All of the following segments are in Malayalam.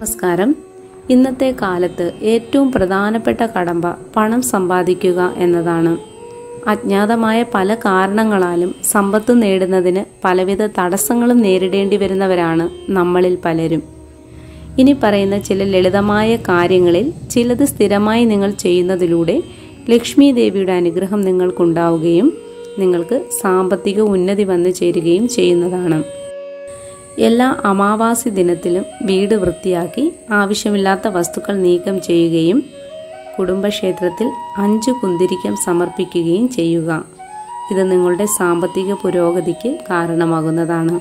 നമസ്കാരം. ഇന്നത്തെ കാലത്തെ ഏറ്റവും പ്രധാനപ്പെട്ട കടമ്പ പണം സമ്പാദിക്കുക എന്നതാണ്. അജ്ഞാതമായ പല കാരണങ്ങളാലും സമ്പത്ത് നേടുന്നതിന് പലവിധ തടസ്സങ്ങളും നേരിടേണ്ടി വരുന്നവരാണ് നമ്മളിൽ പലരും. ഇനി പറയുന്ന ചില ലളിതമായ കാര്യങ്ങളിൽ ചിലത് സ്ഥിരമായി നിങ്ങൾ ചെയ്യുന്നതിലൂടെ ലക്ഷ്മി ദേവിയുടെ അനുഗ്രഹം നിങ്ങൾക്കുണ്ടാവുകയും നിങ്ങൾക്ക് സാമ്പത്തിക ഉന്നതി വന്നു ചേരുകയും ചെയ്യുന്നതാണ്. എല്ലാ അമാവാസി ദിനത്തിലും വീട് വൃത്തിയാക്കി ആവശ്യമില്ലാത്ത വസ്തുക്കൾ നീക്കം ചെയ്യുകയും കുടുംബക്ഷേത്രത്തിൽ 5 കുന്തിരിക്കം സമർപ്പിക്കുകയും ചെയ്യുക. ഇത് നിങ്ങളുടെ സാമ്പത്തിക പുരോഗതിക്ക് കാരണമാകുന്നതാണ്.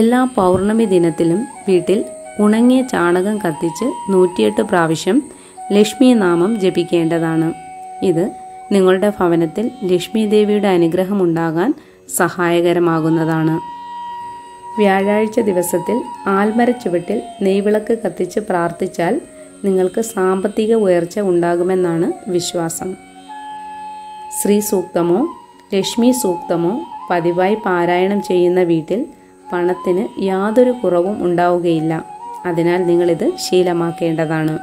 എല്ലാ പൗർണമി ദിനത്തിലും വീട്ടിൽ ഉണങ്ങിയ ചാണകം കത്തിച്ച് 108 പ്രാവശ്യം ലക്ഷ്മി നാമം ജപിക്കേണ്ടതാണ്. ഇത് നിങ്ങളുടെ ഭവനത്തിൽ ലക്ഷ്മി ദേവിയുടെ അനുഗ്രഹം ഉണ്ടാകാൻ സഹായകരമാകുന്നതാണ്. വ്യാഴാഴ്ച ദിവസത്തിൽ ആൽമര ചുവട്ടിൽ നെയ്വിളക്ക് കത്തിച്ച് പ്രാർത്ഥിച്ചാൽ നിങ്ങൾക്ക് സാമ്പത്തിക ഉയർച്ച ഉണ്ടാകുമെന്നാണ് വിശ്വാസം. ശ്രീ സൂക്തമോ ലക്ഷ്മി സൂക്തമോ പതിവായി പാരായണം ചെയ്യുന്ന വീട്ടിൽ പണത്തിന് യാതൊരു കുറവും ഉണ്ടാവുകയില്ല. അതിനാൽ നിങ്ങളിത് ശീലമാക്കേണ്ടതാണ്.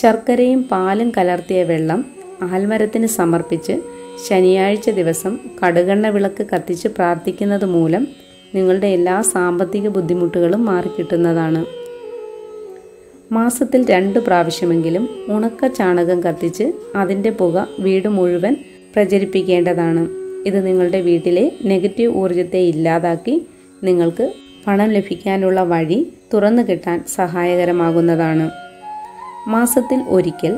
ശർക്കരയും പാലും കലർത്തിയ വെള്ളം ആൽമരത്തിന് സമർപ്പിച്ച് ശനിയാഴ്ച ദിവസം കടുകെണ്ണ വിളക്ക് കത്തിച്ച് പ്രാർത്ഥിക്കുന്നത് മൂലം നിങ്ങളുടെ എല്ലാ സാമ്പത്തിക ബുദ്ധിമുട്ടുകളും മാറിക്കിട്ടുന്നതാണ്. മാസത്തിൽ 2 പ്രാവശ്യമെങ്കിലും ഉണക്ക ചാണകം കത്തിച്ച് അതിൻ്റെ പുക വീട് മുഴുവൻ പ്രചരിപ്പിക്കേണ്ടതാണ്. ഇത് നിങ്ങളുടെ വീട്ടിലെ നെഗറ്റീവ് ഊർജത്തെ ഇല്ലാതാക്കി നിങ്ങൾക്ക് പണം ലഭിക്കാനുള്ള വഴി തുറന്നു കിട്ടാൻ സഹായകരമാകുന്നതാണ്. മാസത്തിൽ ഒരിക്കൽ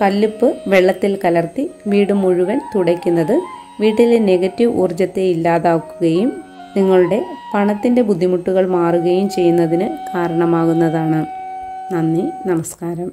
കല്ലുപ്പ് വെള്ളത്തിൽ കലർത്തി വീട് മുഴുവൻ തുടയ്ക്കുന്നത് വീട്ടിലെ നെഗറ്റീവ് ഊർജത്തെ ഇല്ലാതാക്കുകയും നിങ്ങളുടെ പണത്തിൻ്റെ ബുദ്ധിമുട്ടുകൾ മാറുകയും ചെയ്യുന്നതിന് കാരണമാകുന്നതാണ്. നന്ദി, നമസ്കാരം.